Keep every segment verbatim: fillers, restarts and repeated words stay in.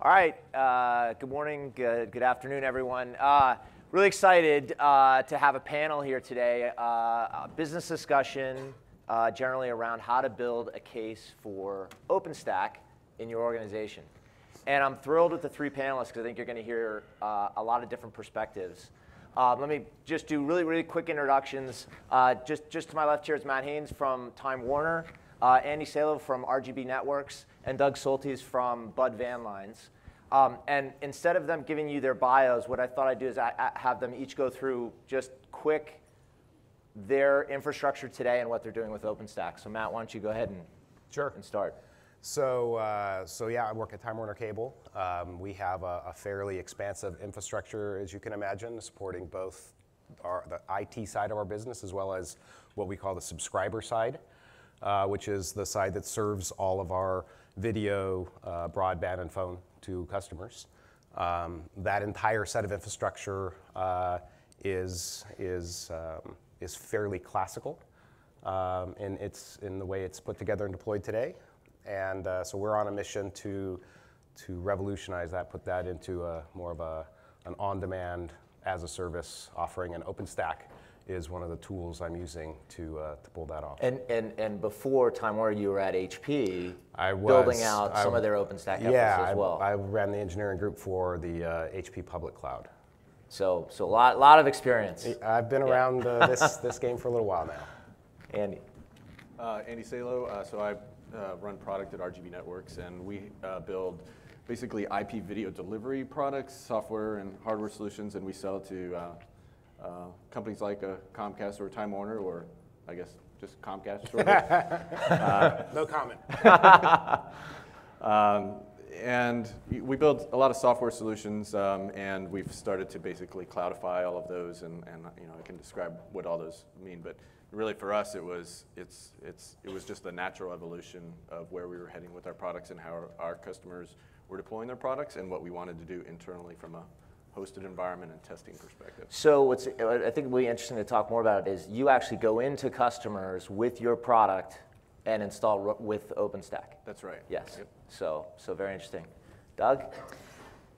All right, uh, good morning, good, good afternoon, everyone. Uh, really excited uh, to have a panel here today, uh, a business discussion uh, generally around how to build a case for OpenStack in your organization. And I'm thrilled with the three panelists because I think you're going to hear uh, a lot of different perspectives. Uh, let me just do really, really quick introductions. Uh, just, just to my left here is Matt Haines from Time Warner. Uh, Andy Salo from R G B Networks, and Doug Soltesz from Budd Van Lines. Um, and instead of them giving you their bios, what I thought I'd do is I, I have them each go through just quick their infrastructure today and what they're doing with OpenStack. So Matt, why don't you go ahead and, sure. and start. So, uh, so yeah, I work at Time Warner Cable. Um, we have a, a fairly expansive infrastructure, as you can imagine, supporting both our, the I T side of our business as well as what we call the subscriber side. Uh, which is the side that serves all of our video, uh, broadband, and phone to customers. Um, that entire set of infrastructure uh, is, is, um, is fairly classical um, in, its, in the way it's put together and deployed today. And uh, so we're on a mission to, to revolutionize that, put that into a, more of a, an on-demand, as-a-service offering, and OpenStack is one of the tools I'm using to uh, to pull that off. And and and before Time Warner, you were at H P, I was, building out I, some of their OpenStack yeah, efforts as well. I, I ran the engineering group for the uh, H P Public Cloud. So so a lot lot of experience. I've been around yeah. uh, this this game for a little while now. Andy, uh, Andy Salo. Uh, so I uh, run product at R G B Networks, and we uh, build basically I P video delivery products, software and hardware solutions, and we sell to. Uh, Uh, companies like uh, Comcast or Time Warner, or I guess just Comcast. Sort of. uh, no comment. um, and we build a lot of software solutions, um, and we've started to basically cloudify all of those. And, and you know, I can describe what all those mean, but really for us, it was it's it's it was just the natural evolution of where we were heading with our products and how our, our customers were deploying their products and what we wanted to do internally from a hosted environment and testing perspective. So what's, I think really interesting to talk more about is you actually go into customers with your product and install with OpenStack. That's right. Yes. Yep. So, so very interesting. Doug?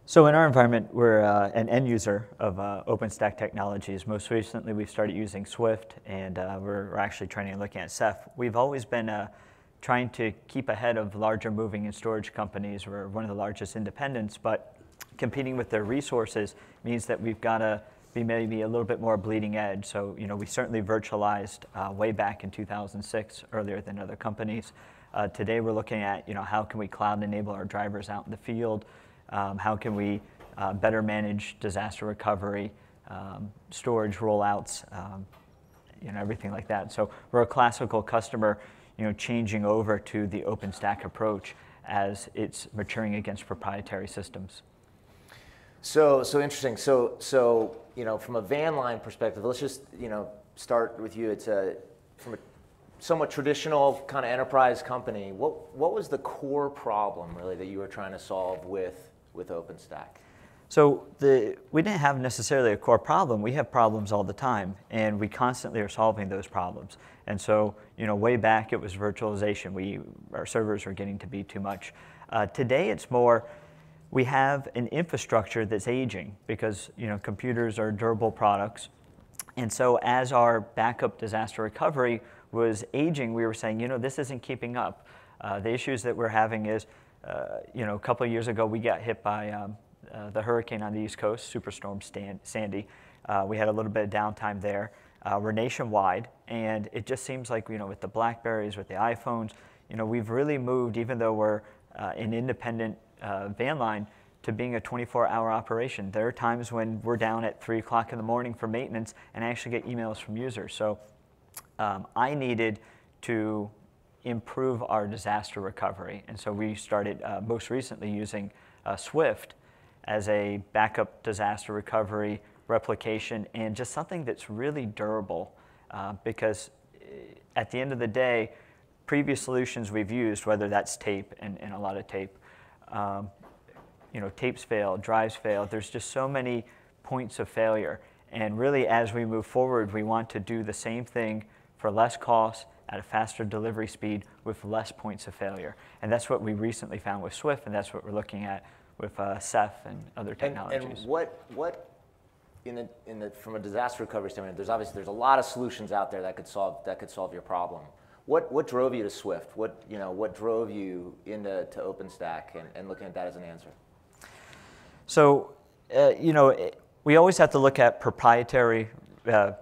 So in our environment, we're uh, an end user of uh, OpenStack technologies. Most recently, we've started using Swift, and uh, we're, we're actually trying to look at Ceph. We've always been uh, trying to keep ahead of larger moving and storage companies. We're one of the largest independents, but competing with their resources means that we've got to be maybe a little bit more bleeding edge. So, you know, we certainly virtualized uh, way back in two thousand six, earlier than other companies. Uh, today, we're looking at, you know, how can we cloud enable our drivers out in the field? Um, how can we uh, better manage disaster recovery, um, storage rollouts, um, you know, everything like that. So we're a classical customer, you know, changing over to the OpenStack approach as it's maturing against proprietary systems. So, so interesting. So, so you know, from a Van Line perspective, let's just you know start with you. It's a from a somewhat traditional kind of enterprise company. What what was the core problem really that you were trying to solve with with OpenStack? So the we didn't have necessarily a core problem. We have problems all the time, and we constantly are solving those problems. And so you know, way back it was virtualization. We our servers were getting to be too much. Uh, today it's more. We have an infrastructure that's aging because you know computers are durable products. And so as our backup disaster recovery was aging, we were saying, you know, this isn't keeping up. Uh, the issues that we're having is, uh, you know, a couple of years ago, we got hit by um, uh, the hurricane on the East Coast, Superstorm Stan Sandy. Uh, we had a little bit of downtime there. Uh, we're nationwide, and it just seems like, you know, with the BlackBerries, with the iPhones, you know, we've really moved, even though we're uh, an independent Uh, Van Line, to being a twenty-four hour operation. There are times when we're down at three o'clock in the morning for maintenance and I actually get emails from users. So um, I needed to improve our disaster recovery. And so we started uh, most recently using uh, Swift as a backup disaster recovery replication and just something that's really durable uh, because at the end of the day, previous solutions we've used, whether that's tape and, and a lot of tape, Um, you know, tapes fail, drives fail. There's just so many points of failure. And really, as we move forward, we want to do the same thing for less cost, at a faster delivery speed, with less points of failure. And that's what we recently found with Swift, and that's what we're looking at with uh, Ceph and other technologies. And, and what, what in the, in the, from a disaster recovery standpoint, there's obviously there's a lot of solutions out there that could solve that could solve your problem. What what drove you to Swift? What you know what drove you into to OpenStack and, and looking at that as an answer? So uh, you know it, we always have to look at proprietary. Uh,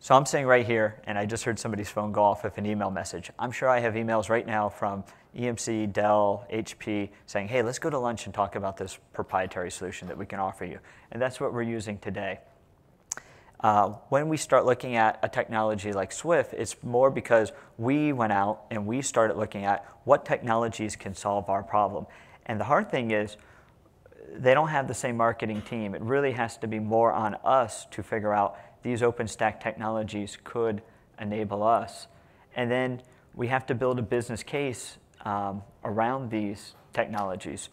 So I'm sitting right here, and I just heard somebody's phone go off with an email message. I'm sure I have emails right now from E M C, Dell, H P, saying, hey, let's go to lunch and talk about this proprietary solution that we can offer you. And that's what we're using today. Uh, when we start looking at a technology like Swift, it's more because we went out and we started looking at what technologies can solve our problem. And the hard thing is, they don't have the same marketing team. It really has to be more on us to figure out these OpenStack technologies could enable us. And then we have to build a business case um, around these technologies.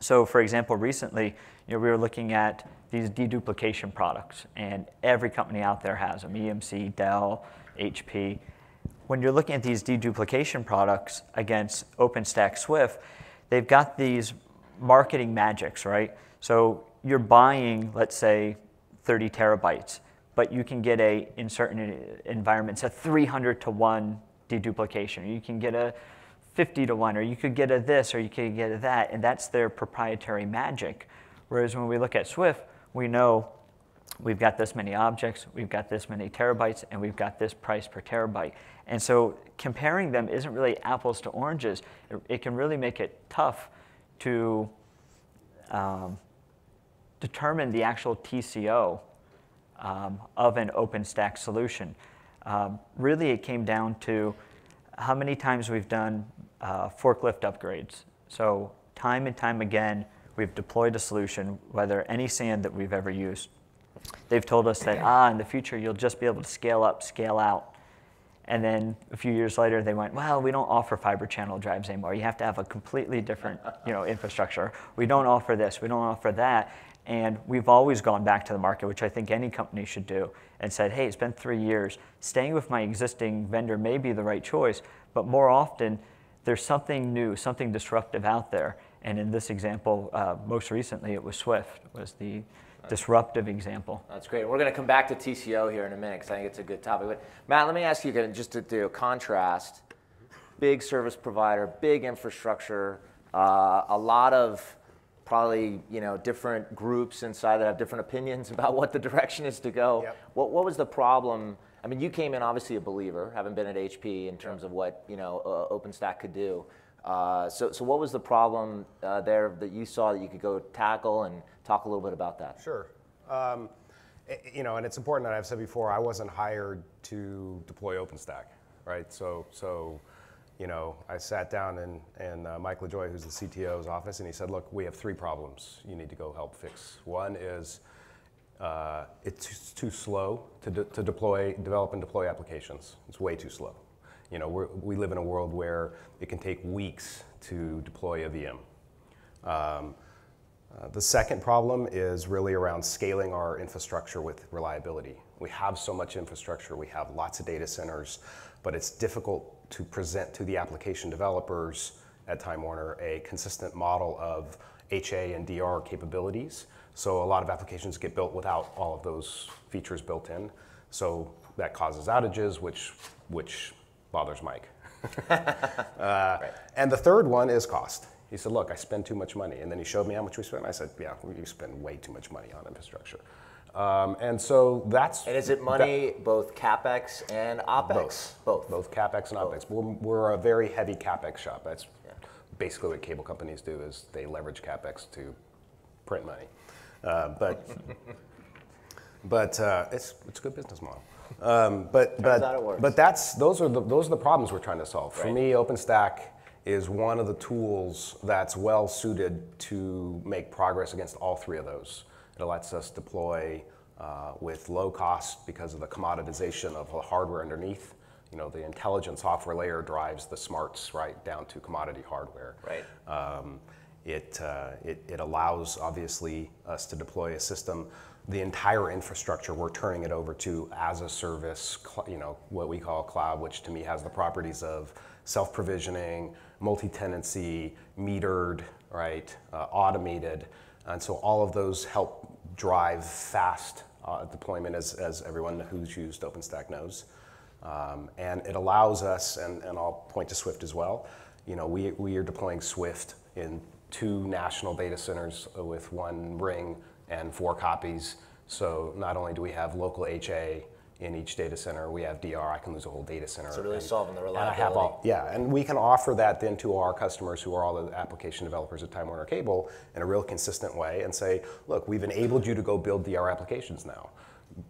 So for example, recently, you know, we were looking at these deduplication products, and every company out there has them, E M C, Dell, H P. When you're looking at these deduplication products against OpenStack Swift, they've got these marketing magics, right? So you're buying, let's say, thirty terabytes. But you can get a, in certain environments, a three hundred to one deduplication. You can get a fifty to one, or you could get a this, or you could get a that, and that's their proprietary magic. Whereas when we look at Swift, we know we've got this many objects, we've got this many terabytes, and we've got this price per terabyte. And so comparing them isn't really apples to oranges. It, it can really make it tough to um, determine the actual T C O Um, of an OpenStack solution. Um, really, it came down to how many times we've done uh, forklift upgrades. So time and time again, we've deployed a solution, whether any S A N that we've ever used. They've told us that, ah, in the future, you'll just be able to scale up, scale out. And then a few years later, they went, well, we don't offer fiber channel drives anymore. You have to have a completely different you know, infrastructure. We don't offer this, we don't offer that. And we've always gone back to the market, which I think any company should do, and said, hey, it's been three years. Staying with my existing vendor may be the right choice, but more often, there's something new, something disruptive out there. And in this example, uh, most recently, it was Swift, was the disruptive example. That's great. We're going to come back to T C O here in a minute, because I think it's a good topic. But Matt, let me ask you again, just to do a contrast. Big service provider, big infrastructure, uh, a lot of probably you know different groups inside that have different opinions about what the direction is to go. Yep. What what was the problem? I mean, you came in obviously a believer, having been at H P in terms yep. of what you know uh, OpenStack could do. Uh, so so what was the problem uh, there that you saw that you could go tackle, and talk a little bit about that? Sure. Um, it, you know, and it's important that I've said before, I wasn't hired to deploy OpenStack, right? So so. You know, I sat down in, in uh, Michael Joy, who's the C T O's office, and he said, look, we have three problems you need to go help fix. One is uh, it's too slow to, de to deploy, develop and deploy applications. It's way too slow. You know, we're, we live in a world where it can take weeks to deploy a V M. Um, uh, the second problem is really around scaling our infrastructure with reliability. We have so much infrastructure. We have lots of data centers, but it's difficult to present to the application developers at Time Warner a consistent model of H A and D R capabilities. So a lot of applications get built without all of those features built in. So that causes outages, which, which bothers Mike. uh, right. And the third one is cost. He said, look, I spend too much money. And then he showed me how much we spent. I said, yeah, you spend way too much money on infrastructure. Um, and so that's... And is it money, that, both CapEx and OpEx? Both. Both, both CapEx and both. OpEx. We're, we're a very heavy CapEx shop. That's yeah. basically what cable companies do, is they leverage CapEx to print money. Uh, but but uh, it's, it's a good business model. Um, but but, but that's, those, are the, those are the problems we're trying to solve. Right. For me, OpenStack is one of the tools that's well suited to make progress against all three of those. It lets us deploy uh, with low cost because of the commoditization of the hardware underneath. You know, the intelligent software layer drives the smarts right down to commodity hardware. Right. Um, it, uh, it, it allows, obviously, us to deploy a system. The entire infrastructure, we're turning it over to as a service, you know, what we call cloud, which to me has the properties of self-provisioning, multi-tenancy, metered, right, uh, automated. And so all of those help drive fast uh, deployment, as, as everyone who's used OpenStack knows. Um, and it allows us, and, and I'll point to Swift as well, you know, we, we are deploying Swift in two national data centers with one ring and four copies. So not only do we have local H A in each data center, we have D R. I can lose a whole data center. So really and, solving the reliability. And I have all, yeah, and we can offer that then to our customers who are all the application developers at Time Warner Cable in a real consistent way and say, look, we've enabled you to go build D R applications now.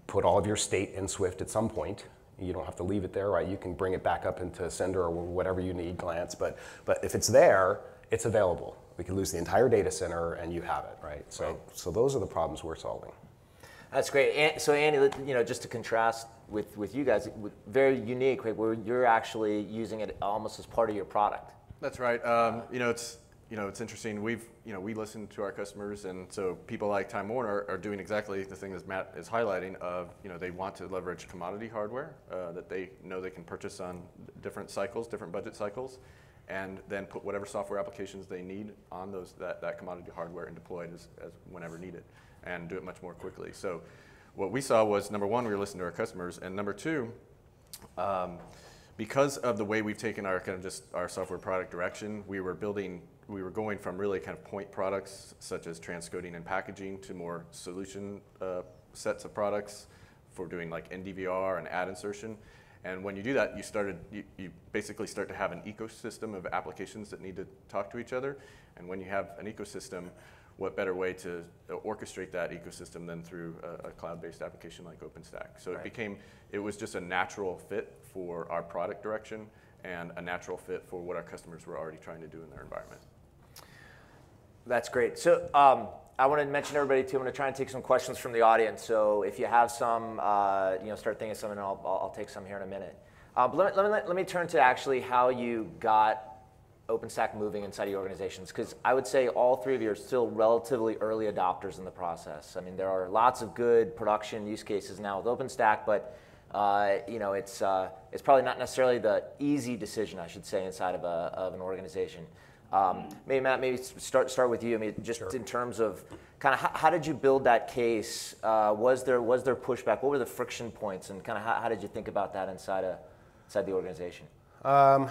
Put all of your state in Swift at some point. You don't have to leave it there, right? You can bring it back up into Cinder or whatever you need, Glance. But, but if it's there, it's available. We can lose the entire data center and you have it, right? So, right. so those are the problems we're solving. That's great. And so Andy, you know, just to contrast with, with you guys, very unique, right, where you're actually using it almost as part of your product. That's right. Um, you know, it's you know, it's interesting. We've you know, we listen to our customers, and so people like Time Warner are doing exactly the thing that Matt is highlighting. Of you know, they want to leverage commodity hardware uh, that they know they can purchase on different cycles, different budget cycles, and then put whatever software applications they need on those that that commodity hardware and deploy it as, as whenever needed, and do it much more quickly. So what we saw was, number one, we were listening to our customers, and number two, um, because of the way we've taken our kind of just our software product direction, we were building, we were going from really kind of point products such as transcoding and packaging to more solution uh, sets of products for doing like N D V R and ad insertion. And when you do that, you started, you, you basically start to have an ecosystem of applications that need to talk to each other. And when you have an ecosystem, what better way to orchestrate that ecosystem than through a, a cloud-based application like OpenStack? So right. it became, it was just a natural fit for our product direction and a natural fit for what our customers were already trying to do in their environment. That's great. So um, I want to mention everybody too, I'm going to try and take some questions from the audience. So if you have some, uh, you know, start thinking of some, and I'll, I'll take some here in a minute. Uh, but let, let, me, let, let me turn to actually how you got OpenStack moving inside of your organizations, because I would say all three of you are still relatively early adopters in the process. I mean, there are lots of good production use cases now with OpenStack, but uh, you know, it's uh, it's probably not necessarily the easy decision, I should say, inside of a of an organization. Um, maybe Matt, maybe start start with you. I mean, just sure. in terms of kind of how, how did you build that case? Uh, was there was there pushback? What were the friction points, and kind of how, how did you think about that inside a inside the organization? Um,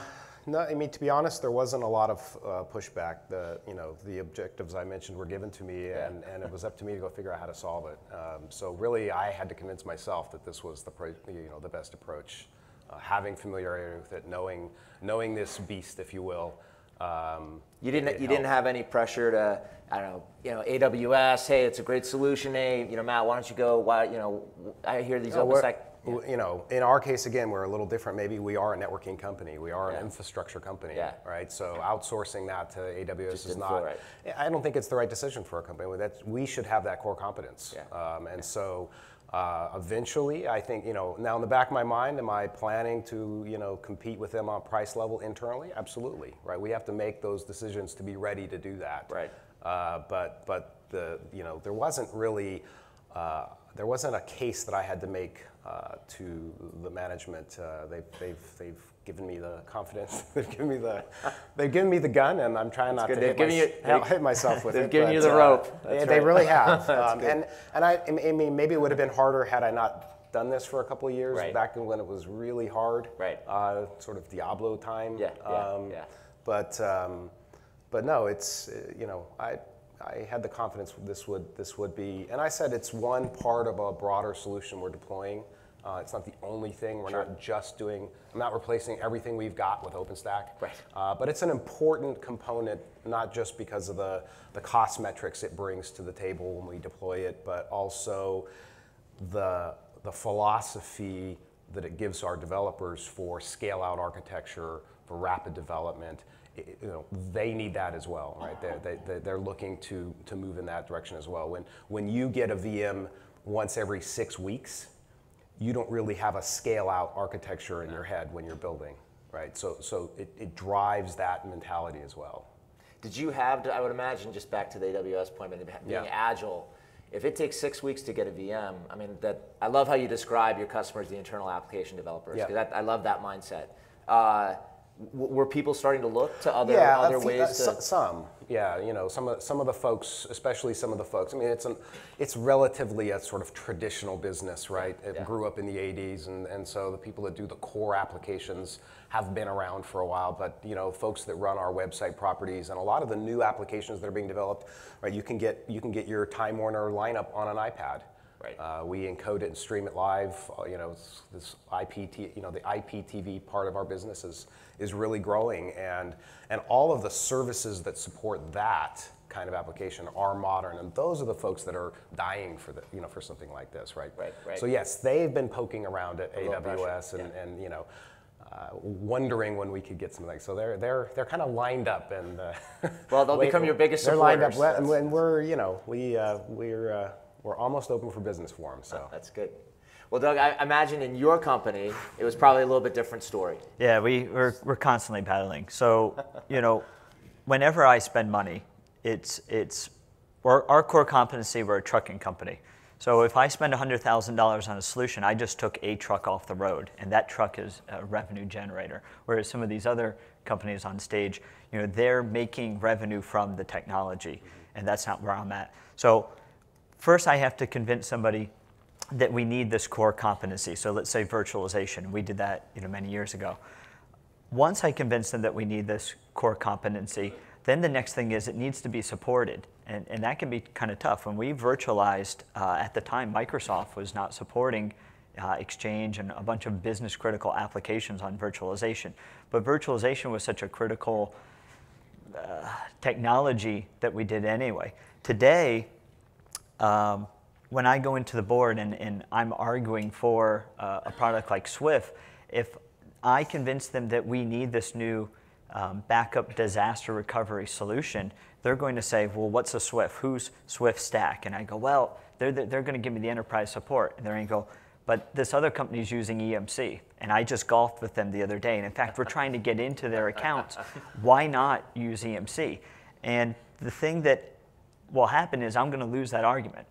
No, I mean, to be honest, there wasn't a lot of uh, pushback. The, you know, the objectives I mentioned were given to me, yeah. and, and it was up to me to go figure out how to solve it. Um, so really, I had to convince myself that this was the, you know, the best approach. Uh, having familiarity with it, knowing knowing this beast, if you will. Um, you didn't you helped. didn't have any pressure to, I don't know, you know, A W S. Hey, it's a great solution. Hey, you know, Matt, why don't you go? Why, you know, I hear these open stack. Yeah. You know, in our case, again, we're a little different. Maybe we are a networking company. We are yeah. an infrastructure company, yeah. right? So outsourcing that to A W S Just is not, right. I don't think it's the right decision for a company. That's, we should have that core competence. Yeah. Um, and yeah. so uh, eventually, I think, you know, now in the back of my mind, am I planning to, you know, compete with them on price level internally? Absolutely, right? We have to make those decisions to be ready to do that. Right. Uh, but, but the, you know, there wasn't really, uh, there wasn't a case that I had to make Uh, to the management. Uh, they've, they've, they've given me the confidence. They've given me the, they've given me the gun, and I'm trying That's not good. to hit, my, you, they, hit myself with they've it. They've given but, you the uh, rope. That's they right. really have. Um, and and I, I mean, maybe it would have been harder had I not done this for a couple of years, right. back when it was really hard, right. uh, sort of Diablo time. Yeah, yeah, um, yeah. But, um, but no, it's, you know, I, I had the confidence this would, this would be, and I said it's one part of a broader solution we're deploying. Uh, it's not the only thing. We're sure. not just doing, I'm not replacing everything we've got with OpenStack. Right. Uh, but it's an important component, not just because of the, the cost metrics it brings to the table when we deploy it, but also the, the philosophy that it gives our developers for scale-out architecture, for rapid development. You know, they need that as well, right? They're, they, they're looking to, to move in that direction as well. When, when you get a V M once every six weeks, you don't really have a scale-out architecture in your head when you're building, right? So, so it, it drives that mentality as well. Did you have, I would imagine, just back to the A W S point, being yeah. agile, if it takes six weeks to get a V M, I mean, that I love how you describe your customers, the internal application developers, because yeah. I love that mindset. Uh, Were people starting to look to other yeah, other ways? That, to... Some, yeah, you know, some of some of the folks, especially some of the folks. I mean, it's an, it's relatively a sort of traditional business, right? It yeah. grew up in the eighties, and and so the people that do the core applications have been around for a while. But you know, folks that run our website properties and a lot of the new applications that are being developed, right? You can get you can get your Time Warner lineup on an iPad. Right. Uh, we encode it and stream it live. Uh, you know, this I P T, you know, the I P T V part of our business is is really growing, and and all of the services that support that kind of application are modern, and those are the folks that are dying for the, you know, for something like this, right? Right. Right. So yes, they've been poking around at A W S and, yeah. and you know, uh, wondering when we could get something. So they're they're they're kind of lined up, and uh, well, they'll become your biggest supporters. They're lined up, and when we're you know we uh, we're. Uh, We're almost open for business for them, so. Oh, that's good. Well, Doug, I imagine in your company, it was probably a little bit different story. Yeah, we, we're, we're constantly battling. So, you know, whenever I spend money, it's, it's we're, our core competency, we're a trucking company. So if I spend one hundred thousand dollars on a solution, I just took a truck off the road, and that truck is a revenue generator. Whereas some of these other companies on stage, you know, they're making revenue from the technology, and that's not where I'm at. So. First, I have to convince somebody that we need this core competency. So let's say virtualization. We did that, you know, many years ago. Once I convince them that we need this core competency, then the next thing is it needs to be supported. And, and that can be kind of tough. When we virtualized, uh, at the time, Microsoft was not supporting uh, Exchange and a bunch of business-critical applications on virtualization. But virtualization was such a critical uh, technology that we did anyway. Today, Um, when I go into the board and, and I'm arguing for uh, a product like Swift, if I convince them that we need this new um, backup disaster recovery solution, they're going to say, well, what's a Swift? Who's SwiftStack? And I go, well, they're, they're going to give me the enterprise support. And they're going to go, but this other company's using E M C. And I just golfed with them the other day. And in fact, we're trying to get into their accounts. Why not use E M C? And the thing that what will happen is I'm going to lose that argument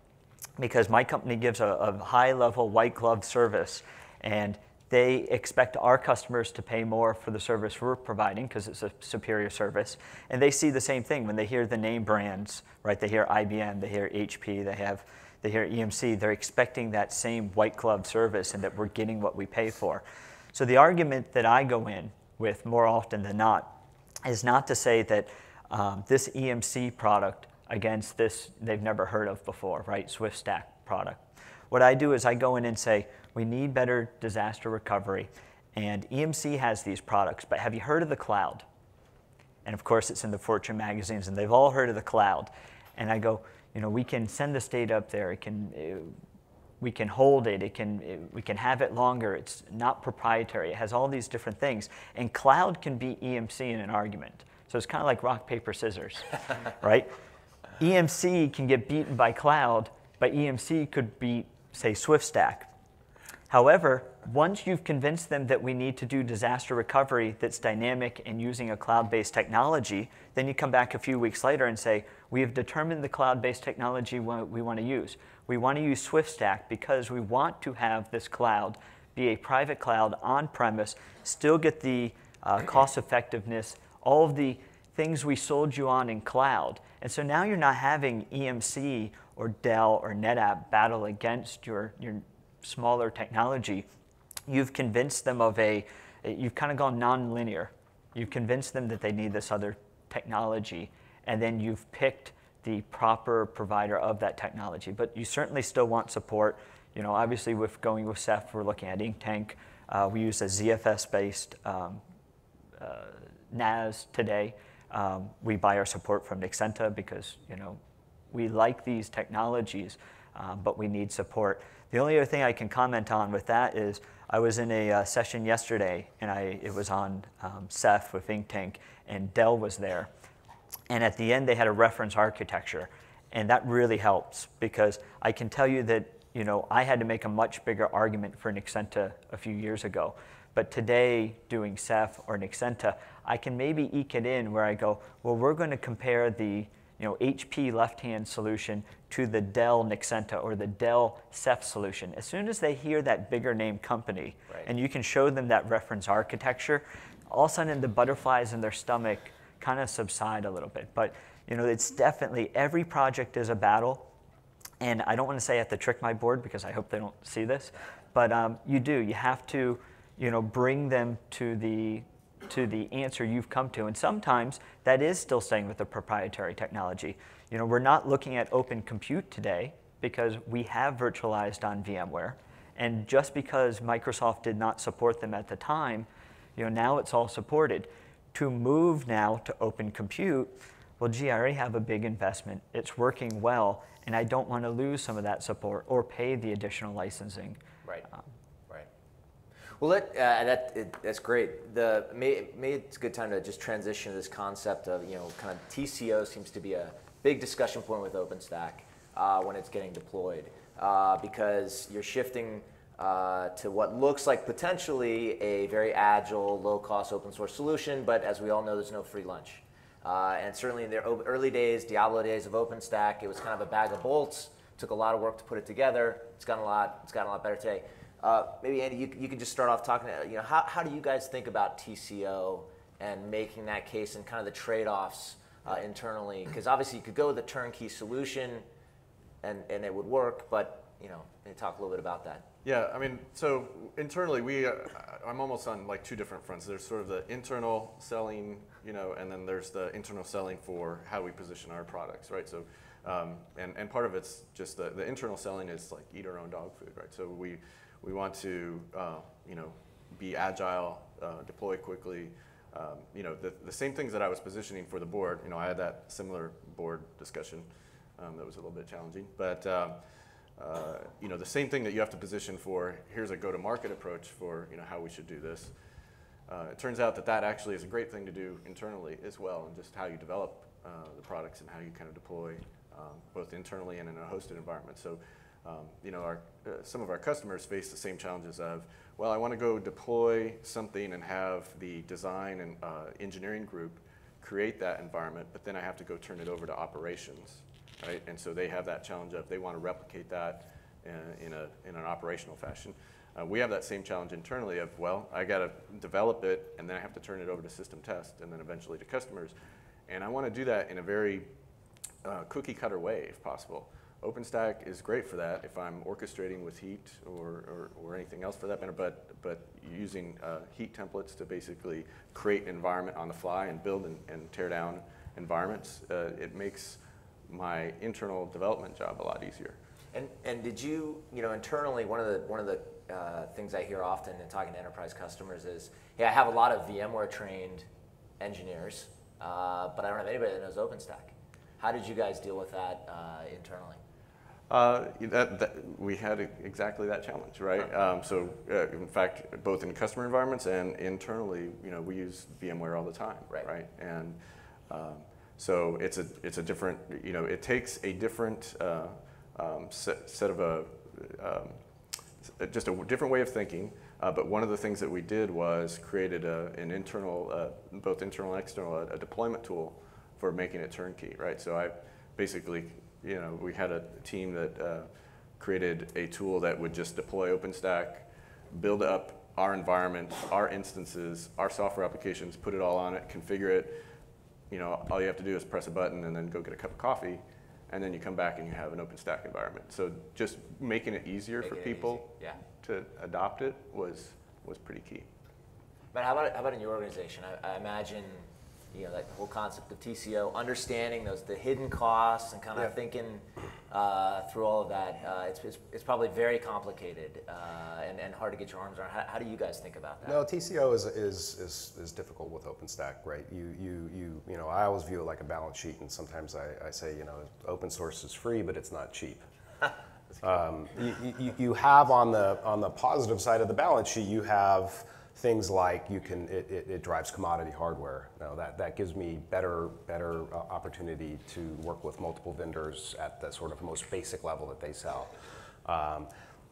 because my company gives a, a high-level white-glove service, and they expect our customers to pay more for the service we're providing because it's a superior service. And they see the same thing when they hear the name brands, right? They hear I B M, they hear H P, they have, they hear E M C. They're expecting that same white-glove service and that we're getting what we pay for. So the argument that I go in with more often than not is not to say that um, this E M C product against this they've never heard of before, right, SwiftStack product. What I do is I go in and say, we need better disaster recovery, and E M C has these products, but have you heard of the cloud? And of course, it's in the Fortune magazines, and they've all heard of the cloud. And I go, you know, we can send this data up there, it can, it, we can hold it, it can, it, we can have it longer, it's not proprietary, it has all these different things. And cloud can be E M C in an argument. So it's kind of like rock, paper, scissors, right? E M C can get beaten by cloud, but E M C could beat, say, SwiftStack. However, once you've convinced them that we need to do disaster recovery that's dynamic and using a cloud-based technology, then you come back a few weeks later and say, we have determined the cloud-based technology we want to use. We want to use SwiftStack because we want to have this cloud be a private cloud on-premise, still get the uh, cost-effectiveness, all of the things we sold you on in cloud. And so now you're not having E M C or Dell or NetApp battle against your, your smaller technology. You've convinced them of a, you've kind of gone non-linear. You've convinced them that they need this other technology, and then you've picked the proper provider of that technology. But you certainly still want support. You know, obviously with going with Ceph, we're looking at InkTank. Uh, we use a Z F S-based um, uh, N A S today. Um, we buy our support from Nexenta because, you know, we like these technologies, um, but we need support. The only other thing I can comment on with that is I was in a uh, session yesterday, and I, it was on um, Ceph with InkTank, and Dell was there. And at the end, they had a reference architecture, and that really helps because I can tell you that, you know, I had to make a much bigger argument for Nexenta a few years ago. But today, doing Ceph or Nexenta, I can maybe eke it in where I go, well, we're going to compare the you know, H P left-hand solution to the Dell Nexenta or the Dell Ceph solution. As soon as they hear that bigger name company, right. and you can show them that reference architecture, all of a sudden the butterflies in their stomach kind of subside a little bit. But you know, it's definitely, every project is a battle. And I don't want to say I have to trick my board because I hope they don't see this, but um, you do. You have to, you know, bring them to the to the answer you've come to. And sometimes that is still staying with the proprietary technology. You know, we're not looking at open compute today because we have virtualized on VMware. And just because Microsoft did not support them at the time, you know, now it's all supported. To move now to open compute, well, gee, I already have a big investment. It's working well, and I don't want to lose some of that support or pay the additional licensing. Right. Um, right. Well, that, uh, that it, that's great. The may, may it's a good time to just transition to this concept of, you know, kind of T C O seems to be a big discussion point with OpenStack uh, when it's getting deployed, uh, because you're shifting Uh, to what looks like potentially a very agile, low-cost open source solution, but as we all know, there's no free lunch. Uh, and certainly in the early days, Diablo days of OpenStack, it was kind of a bag of bolts, took a lot of work to put it together. It's gotten a lot, it's gotten a lot better today. Uh, maybe, Andy, you, you can just start off talking, you know, how, how do you guys think about T C O and making that case and kind of the trade-offs uh, internally? Because obviously you could go with a turnkey solution and, and it would work, but, you know, talk a little bit about that. Yeah, I mean, so internally, we, uh, I'm almost on like two different fronts. There's sort of the internal selling, you know, and then there's the internal selling for how we position our products, right? So, um, and, and part of it's just the, the internal selling is like eat our own dog food, right? So we, we want to, uh, you know, be agile, uh, deploy quickly. Um, you know, the, the same things that I was positioning for the board, you know, I had that similar board discussion um, that was a little bit challenging, but, um, Uh, you know, the same thing that you have to position for, here's a go-to-market approach for, you know, how we should do this. Uh, it turns out that that actually is a great thing to do internally as well, and just how you develop uh, the products and how you kind of deploy um, both internally and in a hosted environment. So, um, you know, our, uh, some of our customers face the same challenges of, well, I want to go deploy something and have the design and uh, engineering group create that environment, but then I have to go turn it over to operations. Right? And so they have that challenge of they want to replicate that in, in, a, in an operational fashion. Uh, we have that same challenge internally of, well, I got to develop it, and then I have to turn it over to system test, and then eventually to customers. And I want to do that in a very uh, cookie-cutter way, if possible. OpenStack is great for that if I'm orchestrating with Heat or, or, or anything else for that matter, but, but using uh, Heat templates to basically create an environment on the fly and build and, and tear down environments, uh, it makes my internal development job a lot easier. And and did you you know internally one of the one of the uh, things I hear often in talking to enterprise customers is, hey, I have a lot of VMware trained engineers, uh, but I don't have anybody that knows OpenStack. How did you guys deal with that uh, internally? Uh, that, that, we had exactly that challenge, right? Um, so uh, in fact, both in customer environments and internally, you know, we use VMware all the time, right? right? And um, So it's a it's a different, you know, it takes a different uh, um, set, set of a um, just a different way of thinking. Uh, but one of the things that we did was created a, an internal, uh, both internal and external, a, a deployment tool for making it turnkey, right? So I basically, you know, we had a team that uh, created a tool that would just deploy OpenStack, build up our environment, our instances, our software applications, put it all on it, configure it. You know, all you have to do is press a button and then go get a cup of coffee, and then you come back and you have an OpenStack environment. So just making it easier making for it people yeah. to adopt it was was pretty key. But how about how about in your organization? I, I imagine, you know, that whole concept of T C O, understanding those the hidden costs and kind of yeah. thinking uh, through all of that. Uh, it's, it's it's probably very complicated uh, and and hard to get your arms around. How, how do you guys think about that? No, T C O is is is, is difficult with OpenStack, right? You you you you know, I always view it like a balance sheet, and sometimes I, I say, you know, open source is free, but it's not cheap. um, you, you you have on the on the positive side of the balance sheet, you have things like you can, it, it, it drives commodity hardware. Now that, that gives me better better uh, opportunity to work with multiple vendors at the sort of most basic level that they sell. Um,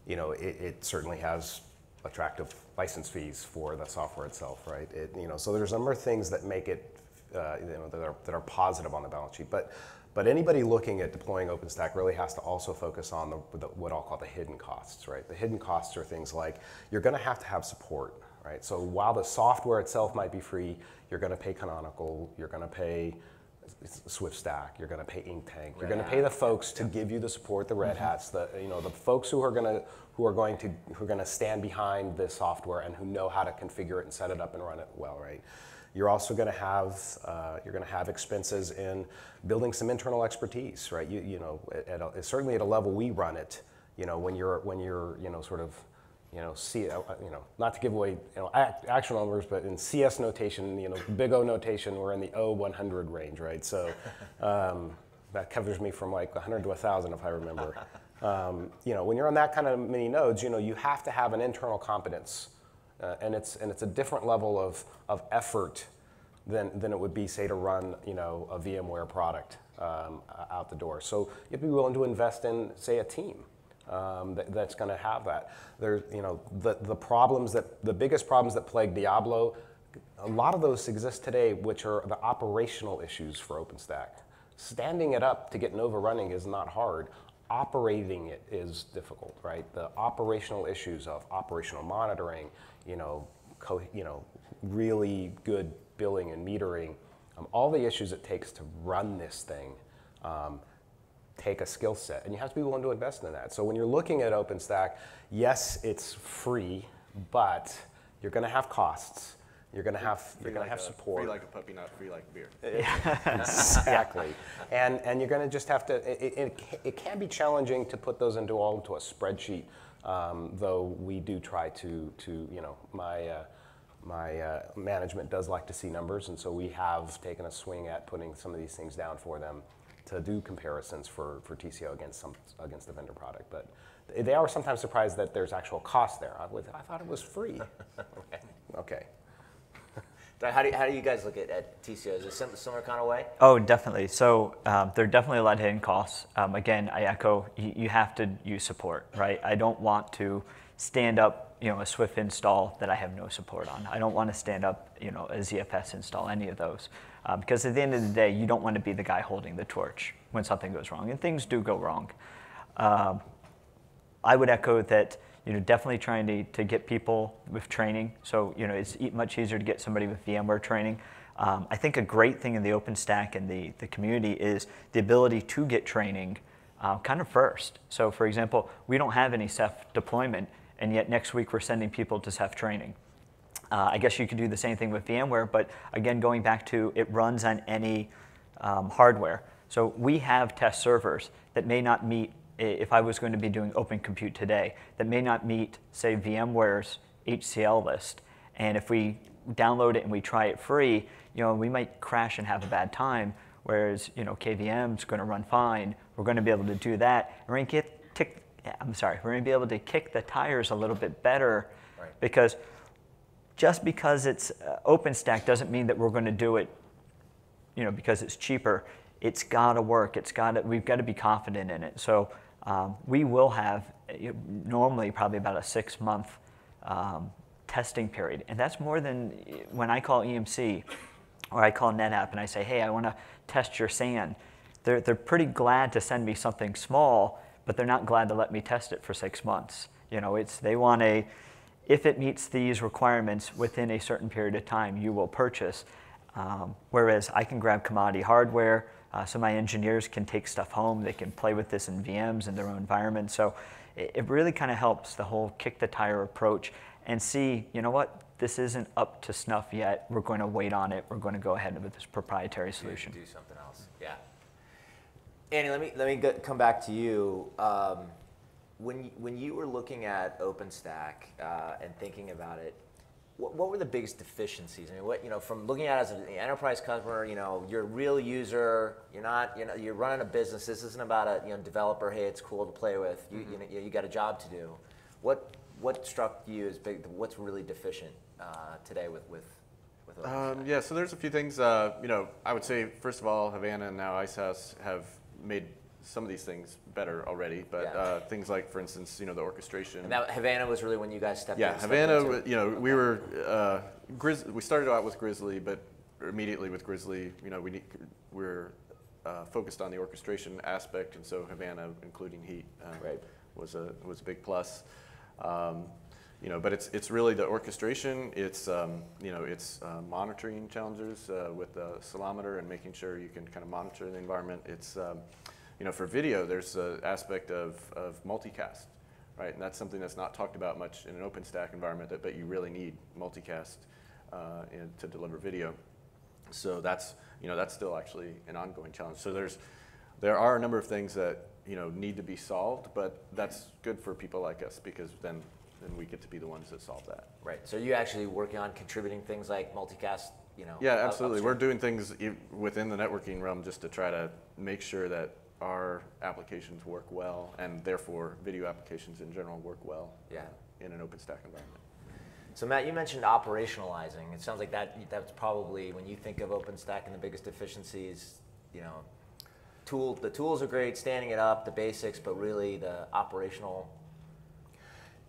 you know, it, it certainly has attractive license fees for the software itself, right? It, you know, so there's a number of things that make it, uh, you know, that are that are positive on the balance sheet. But but anybody looking at deploying OpenStack really has to also focus on the, the what I'll call the hidden costs, right? The hidden costs are things like you're going to have to have support. right? So while the software itself might be free, you're going to pay Canonical, you're going to pay SwiftStack, you're going to pay InkTank, you're going to pay the folks to give you the support, the Red Hats, the you know the folks who are going to who are going to who are going to stand behind this software and who know how to configure it and set it up and run it well, right? You're also going to have uh, you're going to have expenses in building some internal expertise, right? You you know at a, certainly at a level we run it, you know when you're when you're you know sort of. You know, see, you know, not to give away you know, actual numbers, but in C S notation, you know, big O notation, we're in the O one hundred range, right? So um, that covers me from like one hundred to one thousand, if I remember. Um, you know, when you're on that kind of many nodes, you know, you have to have an internal competence, uh, and it's and it's a different level of of effort than than it would be, say, to run you know a VMware product um, out the door. So you'd be willing to invest in, say, a team. Um, that, that's going to have that. There's, you know, the the problems that the biggest problems that plague Diablo, a lot of those exist today, which are the operational issues for OpenStack. Standing it up to get Nova running is not hard. Operating it is difficult, right? The operational issues of operational monitoring, you know, co you know, really good billing and metering, um, all the issues it takes to run this thing. Um, take a skill set, and you have to be willing to invest in that. So when you're looking at OpenStack, yes, it's free, but you're going to have costs. You're going to have free you're going like to have a, support. Free like a puppy, not free like beer. Yeah, exactly. And and you're going to just have to. It, it it can be challenging to put those into all into a spreadsheet. Um, though we do try to to you know my. Uh, My uh, management does like to see numbers, and so we have taken a swing at putting some of these things down for them to do comparisons for, for T C O against some against the vendor product. But they are sometimes surprised that there's actual cost there. I, was, I thought it was free. Okay. Okay. How do, you, how do you guys look at, at T C O? Is it a similar kind of way? Oh, definitely. So um, there are definitely a lot of hidden costs. Um, again, I echo, you, you have to use support, right? I don't want to stand up you know, a Swift install that I have no support on. I don't want to stand up you know, a Z F S install, any of those. Uh, because at the end of the day, you don't want to be the guy holding the torch when something goes wrong. And things do go wrong. Um, I would echo that You know, definitely trying to, to get people with training. So, you know, it's much easier to get somebody with VMware training. Um, I think a great thing in the OpenStack and the, the community is the ability to get training uh, kind of first. So, for example, we don't have any Ceph deployment, and yet next week we're sending people to Ceph training. Uh, I guess you could do the same thing with VMware, but again, going back to it runs on any um, hardware. So we have test servers that may not meet if I was going to be doing Open Compute today, that may not meet, say, VMware's H C L list. And if we download it and we try it free, you know, we might crash and have a bad time, whereas, you know, K V M's going to run fine. We're going to be able to do that. And we're going to get tick, I'm sorry, we're going to be able to kick the tires a little bit better, right? Because just because it's uh, OpenStack doesn't mean that we're going to do it, you know, because it's cheaper. It's got to work. It's got to, we've got to be confident in it. So Um, we will have uh, normally probably about a six-month um, testing period. And that's more than when I call E M C or I call NetApp and I say, hey, I want to test your S A N. They're, they're pretty glad to send me something small, but they're not glad to let me test it for six months. You know, it's, they want a, if it meets these requirements within a certain period of time, you will purchase. Um, whereas I can grab commodity hardware, Uh, so my engineers can take stuff home. They can play with this in V Ms in their own environment. So it, it really kind of helps the whole kick the tire approach and see, you know what, this isn't up to snuff yet. We're going to wait on it. We're going to go ahead with this proprietary solution. Do, do something else. Yeah. Andy, let me let me go, come back to you. Um, when you, when you were looking at OpenStack uh, and thinking about it, What, what were the biggest deficiencies? I mean, what you know, from looking at it as an enterprise customer, you know, you're a real user. You're not, you know, you're running a business. This isn't about a you know developer. Hey, it's cool to play with. You mm-hmm. you, know, you you got a job to do. What what struck you as big? What's really deficient uh, today with with with OpenStack? Um, yeah, so there's a few things. Uh, you know, I would say first of all, Havana and now IceHouse have made some of these things better already, but yeah. uh, things like, for instance, you know, the orchestration. And that Havana was really when you guys stepped yeah, in. Yeah, Havana, you know, okay. we were, uh, Grizz we started out with Grizzly, but immediately with Grizzly, you know, we, need, we were uh, focused on the orchestration aspect, and so Havana, including Heat, uh, right. was, a, was a big plus. Um, you know, but it's it's really the orchestration. It's um, you know, it's uh, monitoring challenges uh, with the Salometer and making sure you can kind of monitor the environment. It's um, you know, for video, there's an aspect of of multicast, right? And that's something that's not talked about much in an OpenStack environment, that, but you really need multicast uh, in, to deliver video. So that's, you know, that's still actually an ongoing challenge. So there's there are a number of things that, you know, need to be solved, but that's good for people like us, because then then we get to be the ones that solve that. Right. So you actually working on contributing things like multicast, you know? Yeah, absolutely. Upstream. We're doing things within the networking realm just to try to make sure that our applications work well, and therefore video applications in general work well, yeah, in an OpenStack environment. So Matt, you mentioned operationalizing. It sounds like that that's probably, when you think of OpenStack and the biggest deficiencies, you know, tool, the tools are great, standing it up, the basics, but really the operational.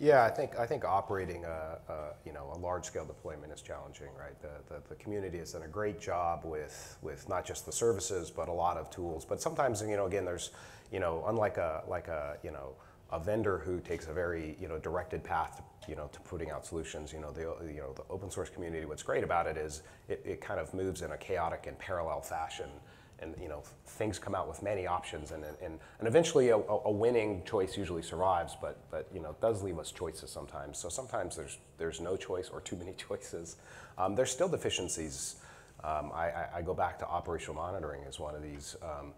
Yeah, I think I think operating a, a you know, a large scale deployment is challenging, right? The, the the community has done a great job with with not just the services but a lot of tools. But sometimes, you know, again, there's, you know, unlike a like a you know a vendor who takes a very you know directed path you know to putting out solutions, you know the you know the open source community. What's great about it is it, it kind of moves in a chaotic and parallel fashion. And you know, things come out with many options, and and, and eventually a, a winning choice usually survives, but but you know, it does leave us choices sometimes. So sometimes there's there's no choice or too many choices. Um, there's still deficiencies. Um, I, I go back to operational monitoring as one of these. Um,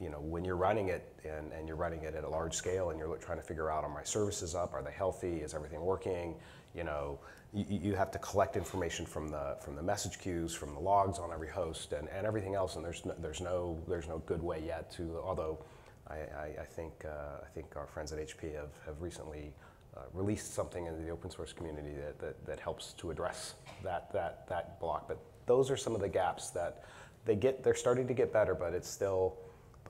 you know, when you're running it and, and you're running it at a large scale, and you're trying to figure out, are my services up? Are they healthy? Is everything working? You know, you, you have to collect information from the from the message queues, from the logs on every host, and, and everything else. And there's no, there's no there's no good way yet to. Although, I, I, I think uh, I think our friends at H P have have recently uh, released something into the open source community that, that that helps to address that that that block. But those are some of the gaps that they get. They're starting to get better, but it's still.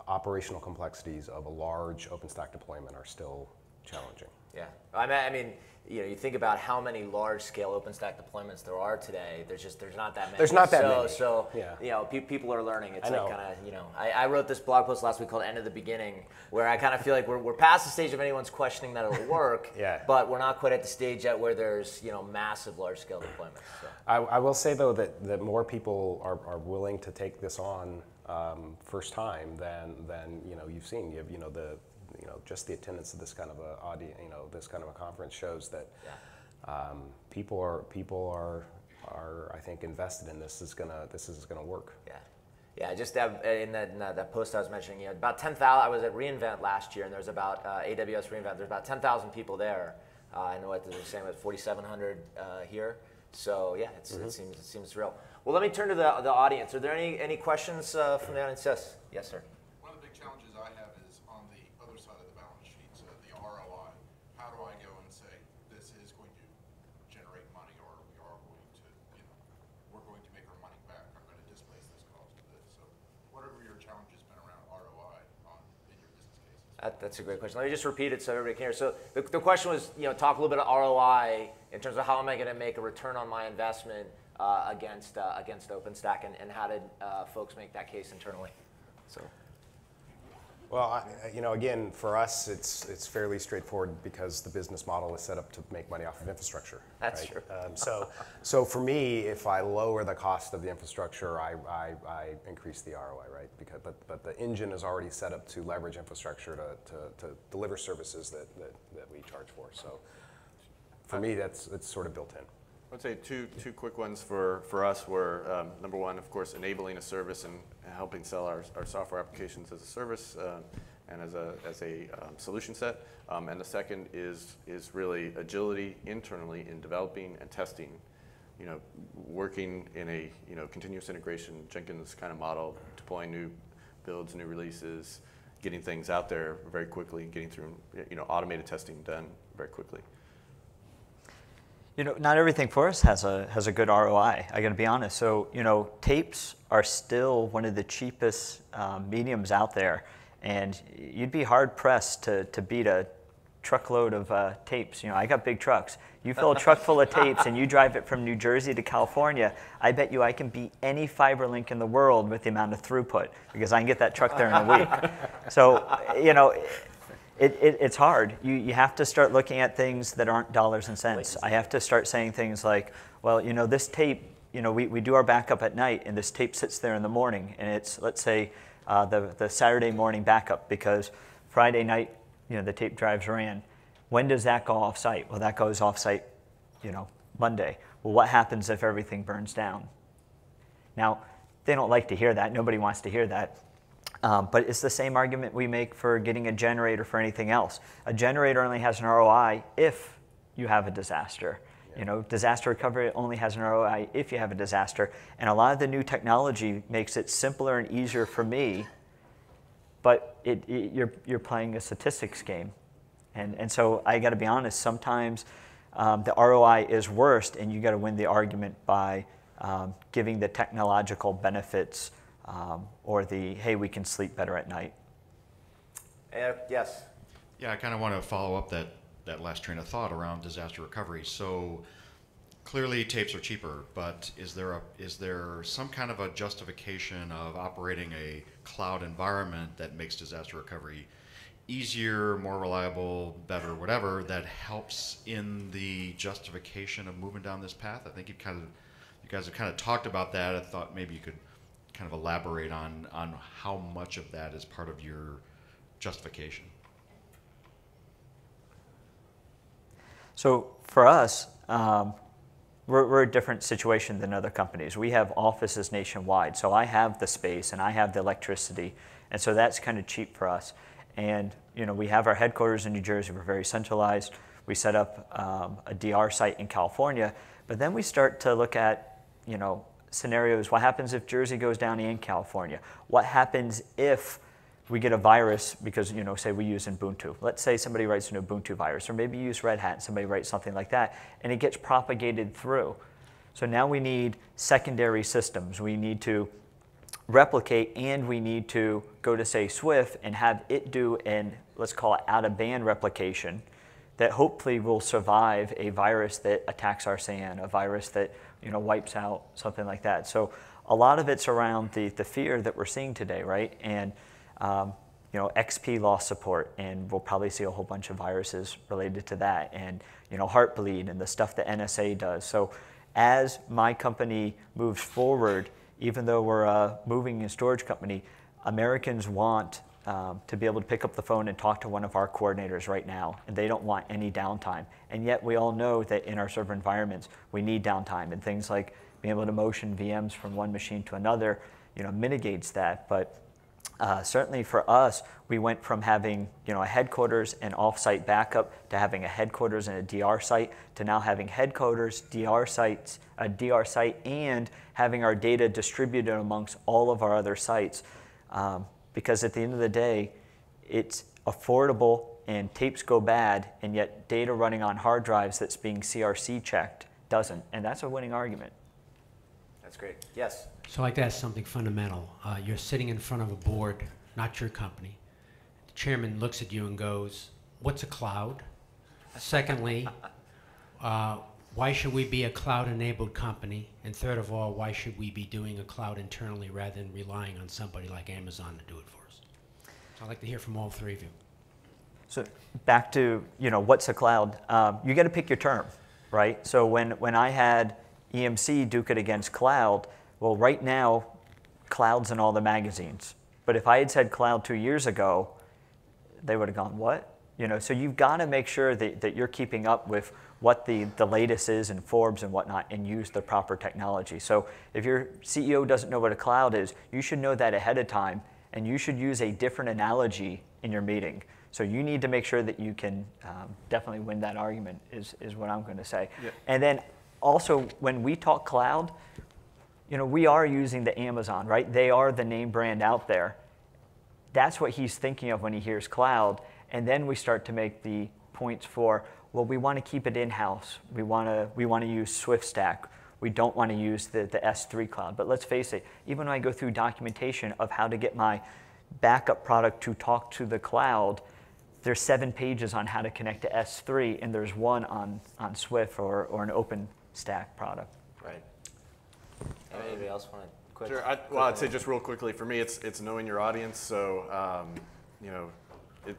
Operational complexities of a large OpenStack deployment are still challenging. Yeah, I mean, you know, you think about how many large-scale OpenStack deployments there are today. There's just there's not that many. There's not that so, many. So yeah. you know, pe people are learning. It's I like kind of you know, I, I wrote this blog post last week called "End of the Beginning," where I kind of feel like we're we're past the stage of anyone's questioning that it'll work. Yeah. But we're not quite at the stage yet where there's you know massive large-scale deployments. So. I, I will say though that that more people are are willing to take this on. Um, first time than than you know you've seen. You've, you know the you know just the attendance of this kind of a audience, you know this kind of a conference shows that yeah. um, people are people are are I think invested in this. Is gonna this is gonna work. Yeah, yeah. Just that, in that in that post I was mentioning, you know, about ten thousand. I was at reInvent last year, and there's about uh, A W S reInvent. There's about ten thousand people there. Uh, I know what they're saying about forty seven hundred uh, here. So yeah, it's, mm-hmm. it seems it seems real. Well, let me turn to the, the audience. Are there any, any questions uh, from the audience? Yes, yes, sir. One of the big challenges I have is on the other side of the balance sheet, so the R O I. How do I go and say this is going to generate money, or we are going to, you know, we're going to make our money back. I'm going to displace this cost of this. So what have your challenges been around R O I on, in your business cases? That, that's a great question. Let me just repeat it so everybody can hear. So the, the question was, you know, talk a little bit of R O I in terms of how am I going to make a return on my investment. Uh, against uh, against OpenStack, and, and how did uh, folks make that case internally? So, well, I, you know, again, for us, it's it's fairly straightforward because the business model is set up to make money off of infrastructure. That's right? True. Um, so, so for me, if I lower the cost of the infrastructure, I, I, I increase the R O I, right? Because but but the engine is already set up to leverage infrastructure to to, to deliver services that, that that we charge for. So, for me, that's it's sort of built in. I would say two, two quick ones for, for us were, um, number one, of course, enabling a service and helping sell our, our software applications as a service uh, and as a, as a um, solution set. Um, and the second is, is really agility internally in developing and testing. You know, working in a you know, continuous integration, Jenkins kind of model, deploying new builds, new releases, getting things out there very quickly and getting through you know, automated testing done very quickly. You know, not everything for us has a has a good R O I. I got to be honest. So, you know, tapes are still one of the cheapest um, mediums out there, and you'd be hard pressed to to beat a truckload of uh, tapes. You know, I got big trucks. You fill a truck full of tapes and you drive it from New Jersey to California. I bet you I can beat any fiber link in the world with the amount of throughput because I can get that truck there in a week. So, you know. It, it, it's hard. You, you have to start looking at things that aren't dollars and cents. I have to start saying things like, well, you know, this tape, you know, we, we do our backup at night, and this tape sits there in the morning, and it's, let's say, uh, the, the Saturday morning backup, because Friday night, you know, the tape drives ran. When does that go off-site? Well, that goes off-site, you know, Monday. Well, what happens if everything burns down? Now, they don't like to hear that. Nobody wants to hear that. Um, but it's the same argument we make for getting a generator for anything else. A generator only has an R O I if you have a disaster. Yeah. You know, disaster recovery only has an R O I if you have a disaster. And a lot of the new technology makes it simpler and easier for me, but it, it, you're, you're playing a statistics game. And, and so I got to be honest, sometimes um, the R O I is worst, and you got to win the argument by um, giving the technological benefits. Um, or the, hey, we can sleep better at night. Uh, yes? Yeah, I kind of want to follow up that, that last train of thought around disaster recovery. So clearly tapes are cheaper, but is there, a, is there some kind of a justification of operating a cloud environment that makes disaster recovery easier, more reliable, better, whatever, that helps in the justification of moving down this path? I think you've kind of, you guys have kind of talked about that. I thought maybe you could kind of elaborate on, on how much of that is part of your justification. So for us, um, we're, we're a different situation than other companies. We have offices nationwide, so I have the space and I have the electricity, and so that's kind of cheap for us. And you know, we have our headquarters in New Jersey, we're very centralized. We set up um, a D R site in California, but then we start to look at, you know, scenarios. What happens if Jersey goes down in California? What happens if we get a virus because, you know, say we use Ubuntu. Let's say somebody writes an Ubuntu virus, or maybe you use Red Hat and somebody writes something like that, and it gets propagated through. So now we need secondary systems. We need to replicate, and we need to go to, say, Swift and have it do an, let's call it, out-of-band replication that hopefully will survive a virus that attacks our S A N, a virus that, you know, wipes out, something like that. So a lot of it's around the, the fear that we're seeing today, right? And, um, you know, X P lost support, and we'll probably see a whole bunch of viruses related to that, and, you know, Heartbleed and the stuff that N S A does. So as my company moves forward, even though we're a moving and storage company, Americans want um, to be able to pick up the phone and talk to one of our coordinators right now, and they don't want any downtime. And yet we all know that in our server environments, we need downtime, and things like being able to motion V Ms from one machine to another, you know, mitigates that. But uh, certainly for us, we went from having, you know, a headquarters and offsite backup to having a headquarters and a D R site, to now having headquarters, D R sites, a D R site, and having our data distributed amongst all of our other sites. Um, because at the end of the day, it's affordable, and tapes go bad, and yet data running on hard drives that's being C R C checked doesn't. And that's a winning argument. That's great. Yes? So I'd like to ask something fundamental. Uh, you're sitting in front of a board, not your company. The chairman looks at you and goes, what's a cloud? Secondly, uh, why should we be a cloud-enabled company? And third of all, why should we be doing a cloud internally rather than relying on somebody like Amazon to do it for us? So I'd like to hear from all three of you. So back to, you know, what's a cloud? Um, you got to pick your term, right? So when, when I had E M C duke it against cloud, well, right now, cloud's in all the magazines. But if I had said cloud two years ago, they would have gone, what? You know, so you've got to make sure that, that you're keeping up with what the, the latest is in Forbes and whatnot, and use the proper technology. So if your C E O doesn't know what a cloud is, you should know that ahead of time, and you should use a different analogy in your meeting. So you need to make sure that you can um, definitely win that argument, is, is what I'm going to say. Yeah. And then also, when we talk cloud, you know, we are using the Amazon, right? They are the name brand out there. That's what he's thinking of when he hears cloud. And then we start to make the points for, well, we want to keep it in-house. We want to we want to use SwiftStack. We don't want to use the, the S three cloud. But let's face it, even when I go through documentation of how to get my backup product to talk to the cloud, there's seven pages on how to connect to S three, and there's one on, on Swift or, or an OpenStack product. Right. Anybody else want to quick? Sure. I, well, I'd say just real quickly, for me, it's, it's knowing your audience. So, um, you know,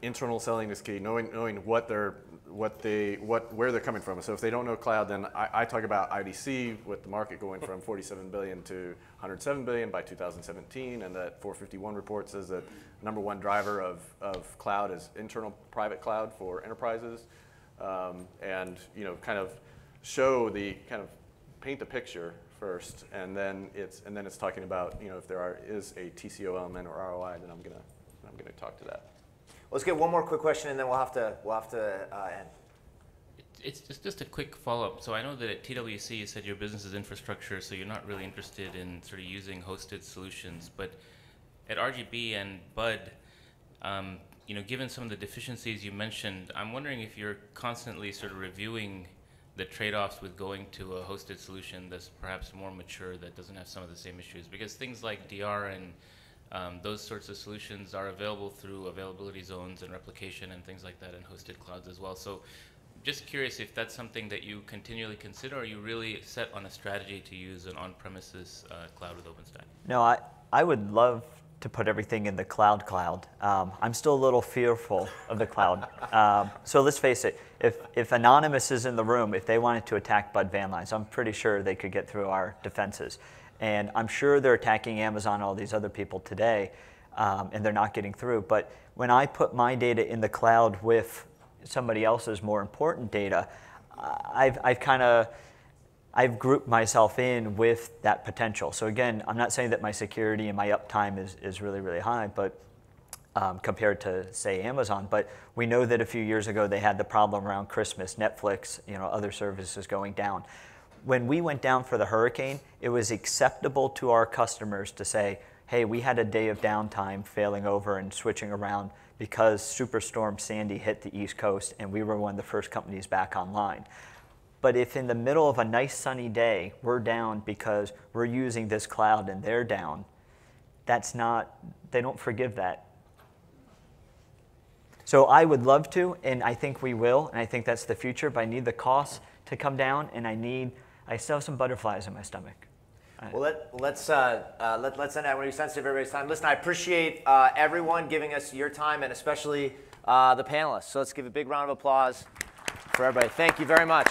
internal selling is key. Knowing knowing what they're what they what where they're coming from. So if they don't know cloud, then I, I talk about I D C with the market going from forty-seven billion to one hundred seven billion by two thousand seventeen, and that four fifty-one report says that number one driver of of cloud is internal private cloud for enterprises, um, and you know kind of show the kind of paint the picture first, and then it's and then it's talking about you know if there are, is a T C O element or R O I, then I'm gonna I'm gonna talk to that. Let's get one more quick question, and then we'll have to we'll have to uh, end. It's just just a quick follow-up. So I know that at T W C you said your business is infrastructure, so you're not really interested in sort of using hosted solutions. But at R G B and Budd, um, you know, given some of the deficiencies you mentioned, I'm wondering if you're constantly sort of reviewing the trade-offs with going to a hosted solution that's perhaps more mature, that doesn't have some of the same issues, because things like D R and um, those sorts of solutions are available through availability zones and replication and things like that in hosted clouds as well. So just curious if that's something that you continually consider, or are you really set on a strategy to use an on-premises uh, cloud with OpenStack? No, I, I would love to put everything in the cloud cloud. Um, I'm still a little fearful of the cloud. Um, so let's face it, if, if Anonymous is in the room, if they wanted to attack Budd Van Lines, I'm pretty sure they could get through our defenses. And I'm sure they're attacking Amazon and all these other people today, um, and they're not getting through. But when I put my data in the cloud with somebody else's more important data, I've, I've kind of, I've grouped myself in with that potential. So again, I'm not saying that my security and my uptime is, is really, really high, but um, compared to, say, Amazon. But we know that a few years ago they had the problem around Christmas, Netflix, you know, other services going down. When we went down for the hurricane, it was acceptable to our customers to say, hey, we had a day of downtime failing over and switching around because Superstorm Sandy hit the East Coast and we were one of the first companies back online. But if in the middle of a nice sunny day, we're down because we're using this cloud and they're down, that's not, they don't forgive that. So I would love to, and I think we will, and I think that's the future, but I need the costs to come down, and I need, I still have some butterflies in my stomach. Well, let, let's, uh, uh, let, let's end that. I want to be sensitive to everybody's time. Listen, I appreciate uh, everyone giving us your time, and especially uh, the panelists. So let's give a big round of applause for everybody. Thank you very much.